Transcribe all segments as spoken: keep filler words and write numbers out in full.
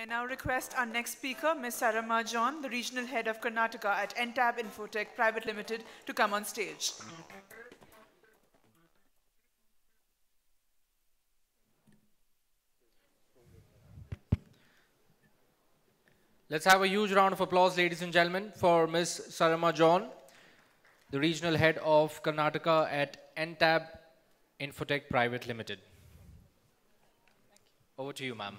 May I now request our next speaker, Miz Saramma John, the Regional Head of Karnataka at Entab Infotech Private Limited, to come on stage. Let's have a huge round of applause, ladies and gentlemen, for Miz Saramma John, the Regional Head of Karnataka at Entab Infotech Private Limited. Over to you, ma'am.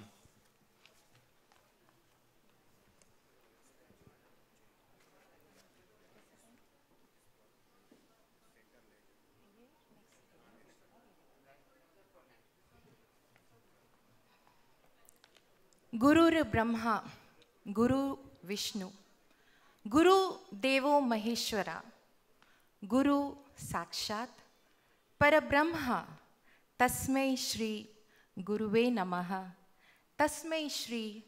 Guru Brahma, Guru Vishnu, Guru Devo Maheshwara, Guru Sakshat, Parabrahma, Tasmai Shri Guruve Namaha, Tasmai Shri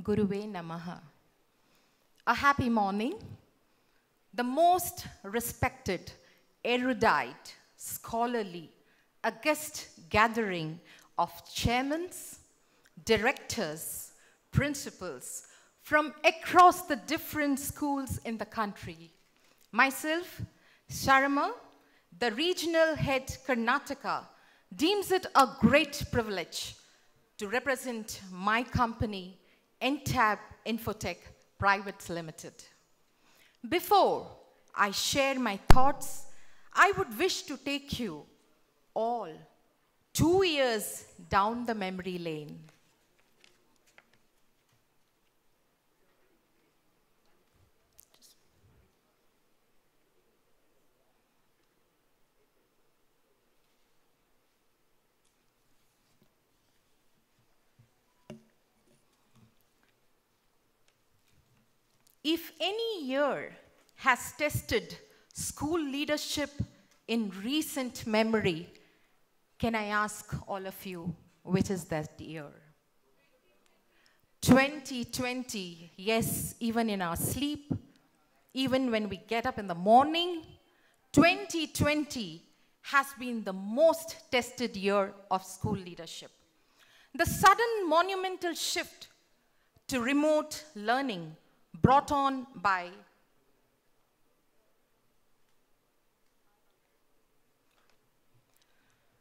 Guruve Namaha. A happy morning. The most respected, erudite, scholarly, august gathering of chairmen, directors, principals from across the different schools in the country. Myself, Saramma, the Regional Head Karnataka, deems it a great privilege to represent my company, Entab Infotech Private Limited. Before I share my thoughts, I would wish to take you all two years down the memory lane. If any year has tested school leadership in recent memory, can I ask all of you, which is that year? twenty twenty, yes, even in our sleep, even when we get up in the morning, twenty twenty has been the most tested year of school leadership. The sudden monumental shift to remote learning brought on by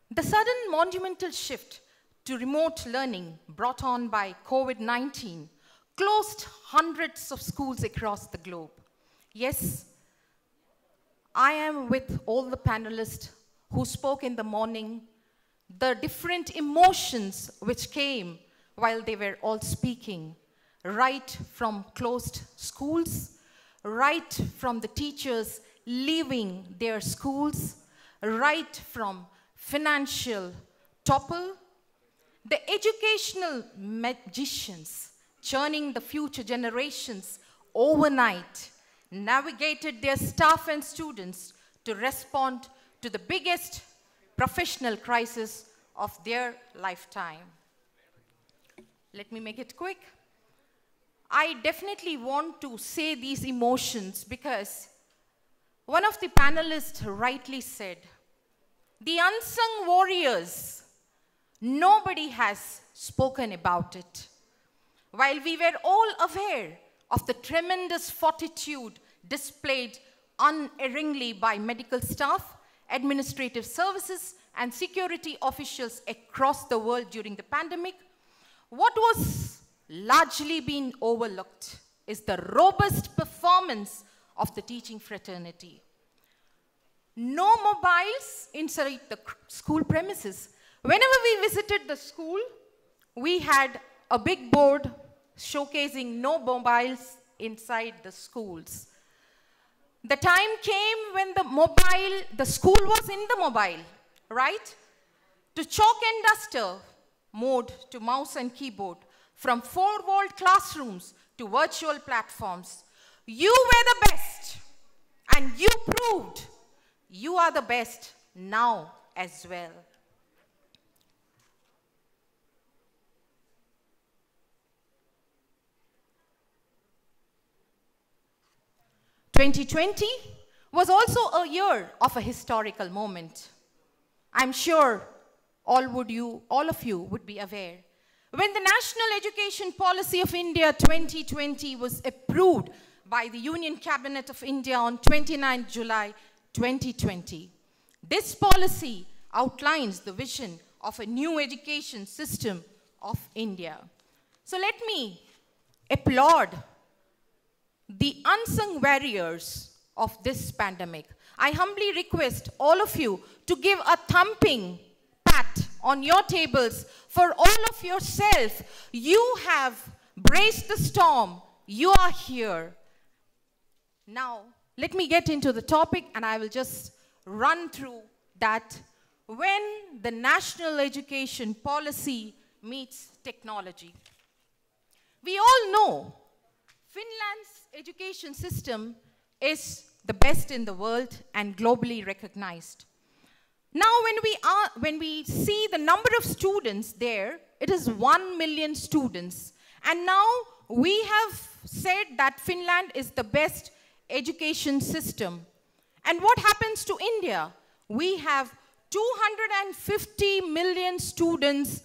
the sudden monumental shift to remote learning brought on by COVID nineteen closed hundreds of schools across the globe. Yes, I am with all the panelists who spoke in the morning, the different emotions which came while they were all speaking. Right from closed schools, right from the teachers leaving their schools, right from financial topple, the educational magicians churning the future generations overnight navigated their staff and students to respond to the biggest professional crisis of their lifetime. Let me make it quick. I definitely want to say these emotions because one of the panelists rightly said, the unsung warriors, nobody has spoken about it. While we were all aware of the tremendous fortitude displayed unerringly by medical staff, administrative services, and security officials across the world during the pandemic, what was largely been overlooked is the robust performance of the teaching fraternity. No mobiles inside the school premises. Whenever we visited the school, we had a big board showcasing no mobiles inside the schools. The time came when the mobile, the school was in the mobile, right? To chalk and duster mode, to mouse and keyboard. From four-walled classrooms to virtual platforms. You were the best, and you proved you are the best now as well. twenty twenty was also a year of a historical moment. I'm sure all, would you, all of you would be aware. When the National Education Policy of India twenty twenty was approved by the Union Cabinet of India on twenty-ninth July twenty twenty, this policy outlines the vision of a new education system of India. So let me applaud the unsung warriors of this pandemic. I humbly request all of you to give a thumping pat on your tables for all of yourself. You have braced the storm. You are here. Now, let me get into the topic, and I will just run through that. When the National Education Policy meets technology. We all know Finland's education system is the best in the world and globally recognized. Now when we, are, when we see the number of students there, it is one million students. And now we have said that Finland is the best education system. And what happens to India? We have two hundred fifty million students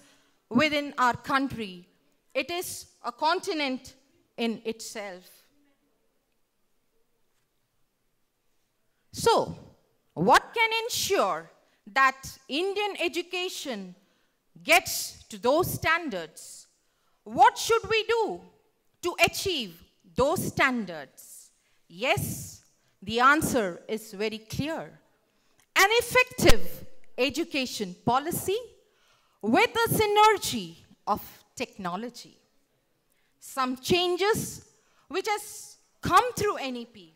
within our country. It is a continent in itself. So, what can ensure that Indian education gets to those standards? What should we do to achieve those standards? Yes, the answer is very clear. An effective education policy with a synergy of technology. Some changes which has come through N E P.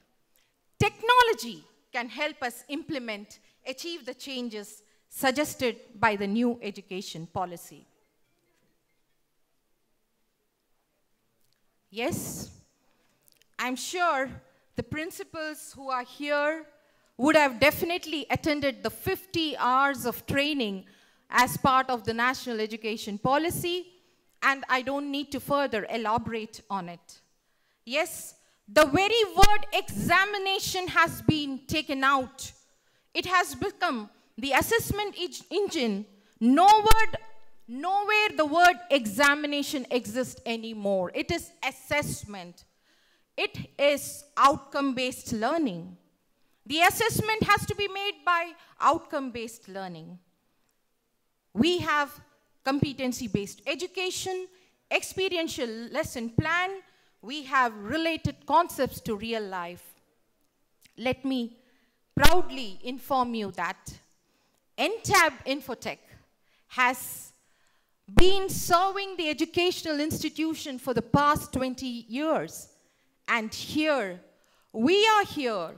Technology can help us implement, achieve the changes suggested by the new education policy. Yes, I'm sure the principals who are here would have definitely attended the fifty hours of training as part of the National Education Policy, and I don't need to further elaborate on it. Yes, the very word examination has been taken out. It has become the assessment engine. No word, nowhere the word examination exists anymore. It is assessment. It is outcome-based learning. The assessment has to be made by outcome-based learning. We have competency-based education, experiential lesson plan. We have related concepts to real life. Let me proudly inform you that Entab Infotech has been serving the educational institution for the past twenty years. And here, we are here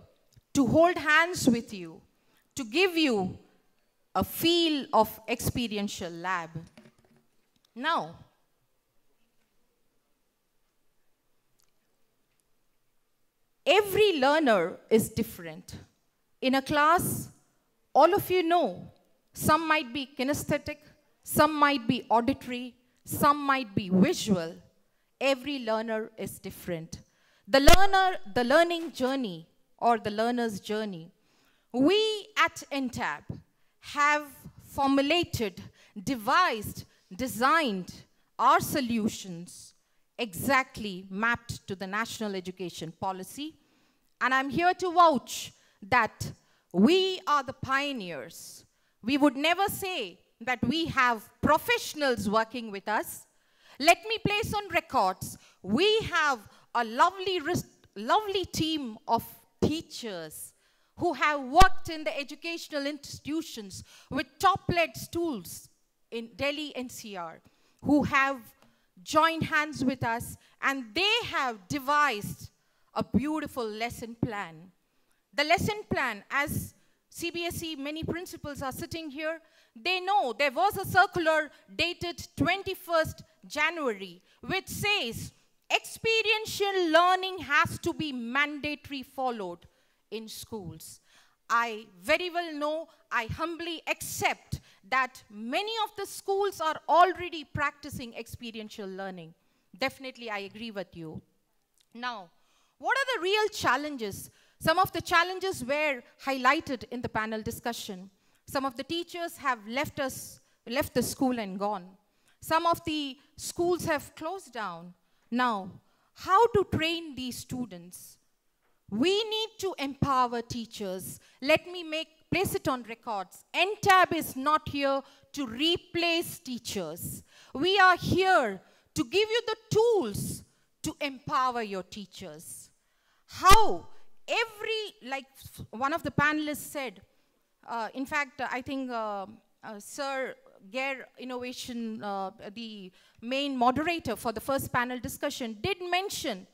to hold hands with you, to give you a feel of experiential lab. Now, every learner is different. In a class, all of you know, some might be kinesthetic, some might be auditory, some might be visual. Every learner is different. The learner, the learning journey or the learner's journey, we at Entab have formulated, devised, designed our solutions exactly mapped to the National Education Policy. And I'm here to vouch that we are the pioneers. We would never say that we have professionals working with us. Let me place on records, we have a lovely, lovely team of teachers who have worked in the educational institutions with top-led schools in Delhi N C R, who have joined hands with us, and they have devised a beautiful lesson plan. The lesson plan, as C B S E, many principals are sitting here, they know there was a circular dated twenty-first January, which says experiential learning has to be mandatory followed in schools. I very well know, I humbly accept that many of the schools are already practicing experiential learning. Definitely, I agree with you. Now, what are the real challenges? Some of the challenges were highlighted in the panel discussion. Some of the teachers have left us, left the school and gone. Some of the schools have closed down. Now, how to train these students? We need to empower teachers. Let me make place it on records. Entab is not here to replace teachers. We are here to give you the tools to empower your teachers. How? Every, like one of the panelists said, uh, in fact, I think uh, uh, Sir Gare Innovation, uh, the main moderator for the first panel discussion, did mention,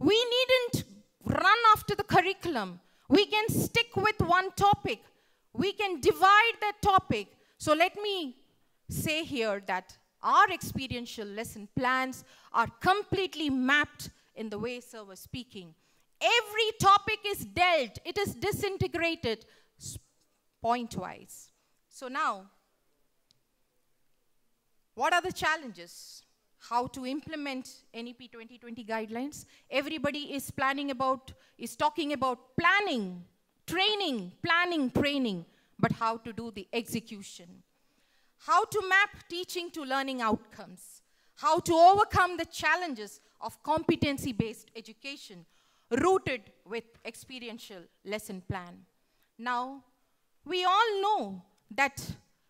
we needn't run after the curriculum. We can stick with one topic. We can divide that topic. So let me say here that our experiential lesson plans are completely mapped in the way Sir was speaking. Every topic is dealt. It is disintegrated point-wise. So now, what are the challenges? How to implement N E P twenty twenty guidelines? Everybody is planning about, is talking about planning, training, planning, training, but how to do the execution. How to map teaching to learning outcomes. How to overcome the challenges of competency-based education rooted with experiential lesson plan. Now, we all know that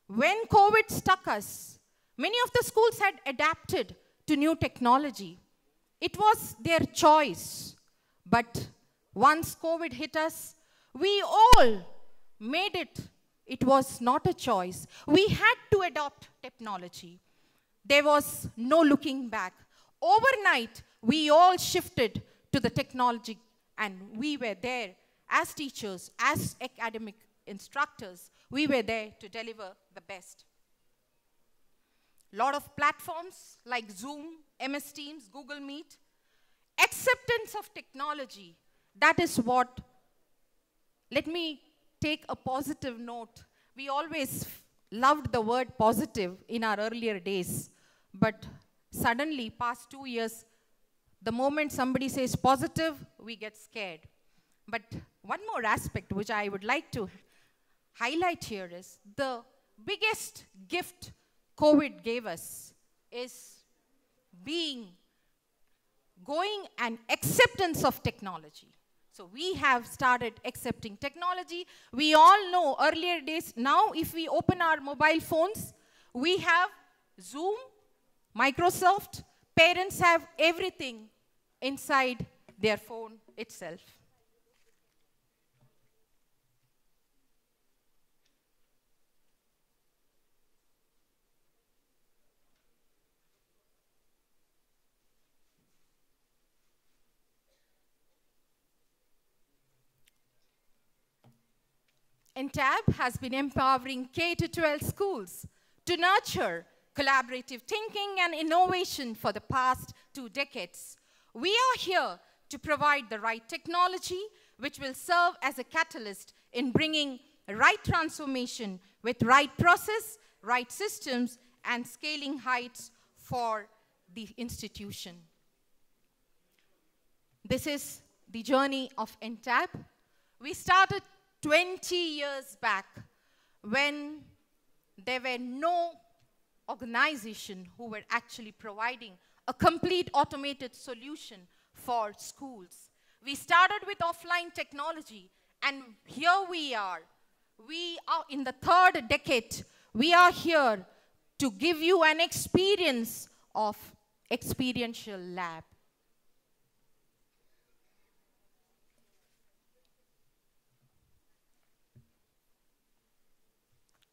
when COVID struck us, many of the schools had adapted to new technology. It was their choice. But once COVID hit us, we all made it. It was not a choice. We had to adopt technology. There was no looking back. Overnight, we all shifted to the technology, and we were there as teachers, as academic instructors, we were there to deliver the best. Lot of platforms like Zoom, M S Teams, Google Meet, acceptance of technology, that is what, let me take a positive note. We always loved the word positive in our earlier days, but suddenly, past two years, the moment somebody says positive, we get scared. But one more aspect which I would like to highlight here is the biggest gift COVID gave us is being, going and acceptance of technology. So we have started accepting technology. We all know earlier days, now if we open our mobile phones, we have Zoom, Microsoft, parents have everything inside their phone itself. Entab has been empowering K through twelve schools to nurture collaborative thinking and innovation for the past two decades. We are here to provide the right technology, which will serve as a catalyst in bringing right transformation with right process, right systems, and scaling heights for the institution. This is the journey of Entab. We started twenty years back when there were no organization who were actually providing a complete automated solution for schools. We started with offline technology, and here we are. We are in the third decade. We are here to give you an experience of experiential lab.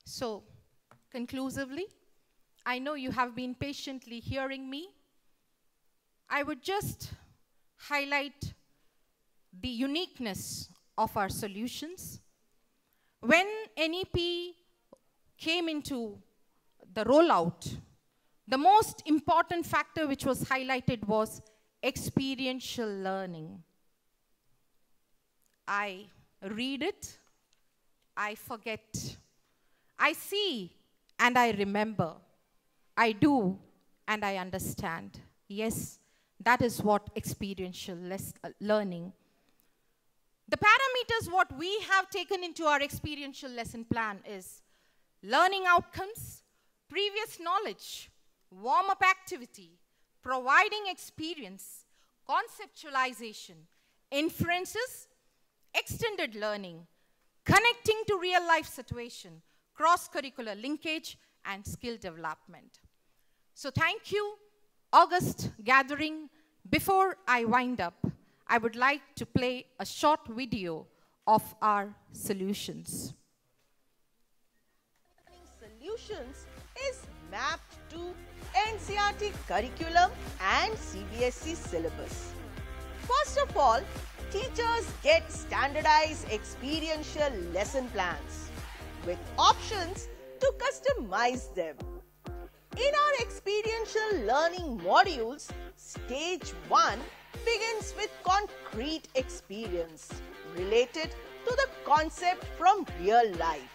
So, conclusively, I know you have been patiently hearing me. I would just highlight the uniqueness of our solutions. When N E P came into the rollout, the most important factor which was highlighted was experiential learning. I read it, I forget. I see and I remember. I do and I understand. Yes, that is what experiential learning. The parameters what we have taken into our experiential lesson plan is learning outcomes, previous knowledge, warm-up activity, providing experience, conceptualization, inferences, extended learning, connecting to real-life situation, cross-curricular linkage, and skill development. So thank you, August gathering. Before I wind up, I would like to play a short video of our solutions. Solutions is mapped to N C E R T curriculum and C B S E syllabus. First of all, teachers get standardized experiential lesson plans with options to customize them. In our experiential learning modules, stage one begins with concrete experience related to the concept from real life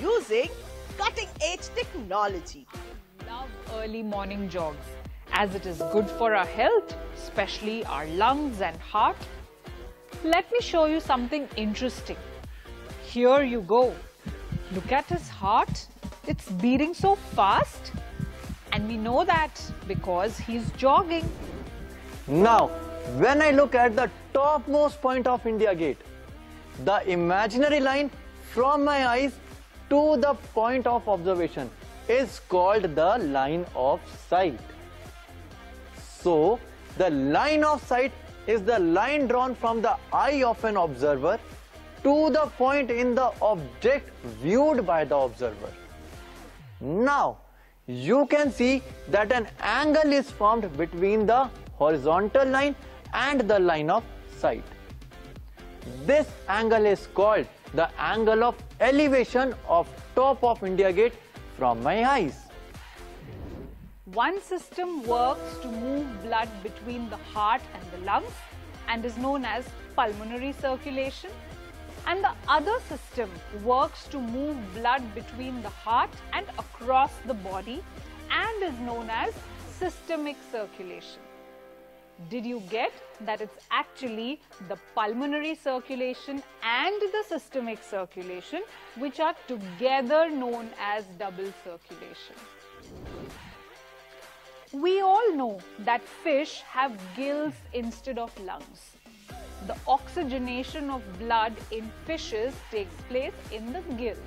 using cutting-edge technology. I love early morning jog as it is good for our health, especially our lungs and heart. Let me show you something interesting. Here you go. Look at his heart. It's beating so fast. And we know that because he's jogging. Now, when I look at the topmost point of India Gate, the imaginary line from my eyes to the point of observation is called the line of sight. So, the line of sight is the line drawn from the eye of an observer to the point in the object viewed by the observer. Now, you can see that an angle is formed between the horizontal line and the line of sight. This angle is called the angle of elevation of top of India Gate from my eyes. One system works to move blood between the heart and the lungs and is known as pulmonary circulation. And the other system works to move blood between the heart and across the body and is known as systemic circulation. Did you get that it's actually the pulmonary circulation and the systemic circulation which are together known as double circulation? We all know that fish have gills instead of lungs. The oxygenation of blood in fishes takes place in the gills.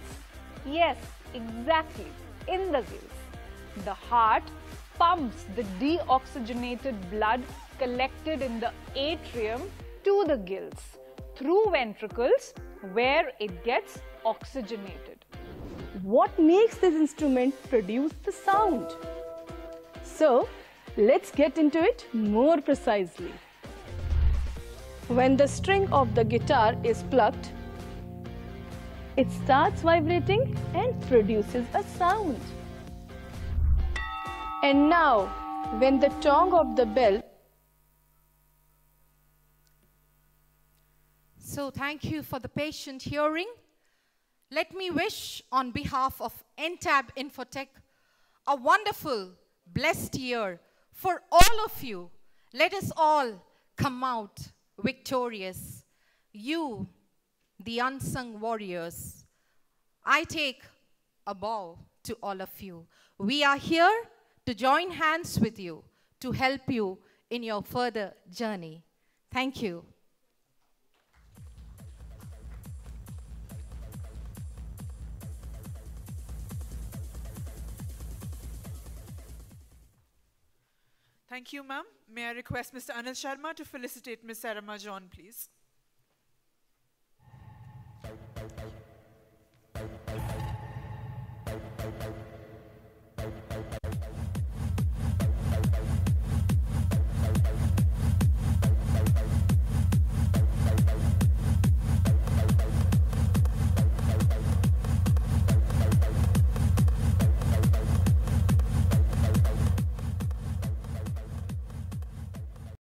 Yes, exactly, in the gills. The heart pumps the deoxygenated blood collected in the atrium to the gills through ventricles where it gets oxygenated. What makes this instrument produce the sound? So, let's get into it more precisely. When the string of the guitar is plucked, it starts vibrating and produces a sound. And now, when the tong of the bell... So thank you for the patient hearing. Let me wish on behalf of Entab Infotech a wonderful, blessed year for all of you. Let us all come out victorious. You, the unsung warriors, I take a bow to all of you. We are here to join hands with you, to help you in your further journey. Thank you. Thank you, ma'am. May I request Mister Anil Sharma to felicitate Miz Saramma John, please.